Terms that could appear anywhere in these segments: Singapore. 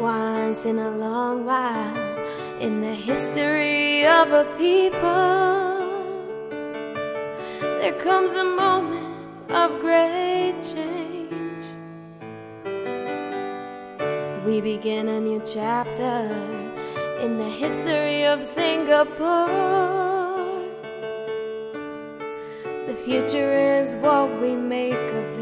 Once in a long while in the history of a people, there comes a moment of great change. We begin a new chapter in the history of Singapore. The future is what we make of it.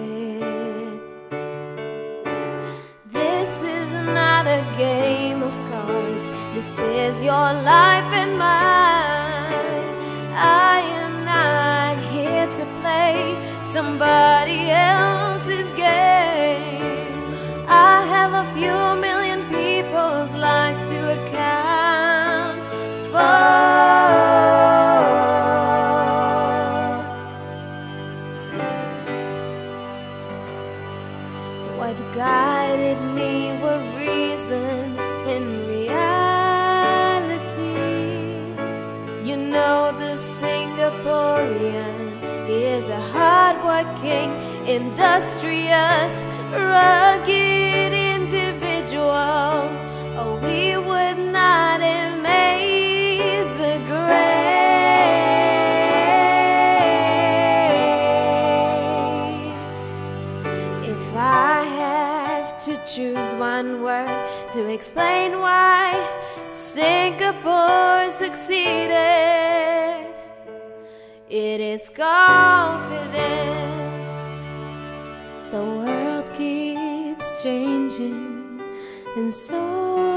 A game of cards. This is your life and mine. I am not here to play somebody else's game. I have a few million people's lives to account for. What guided me were reason and reality. You know, the Singaporean is a hard-working, industrious, rugged individual. Oh, we would not have made the grade. If I have to choose one word to explain why Singapore succeeded, it is confidence. The world keeps changing, and so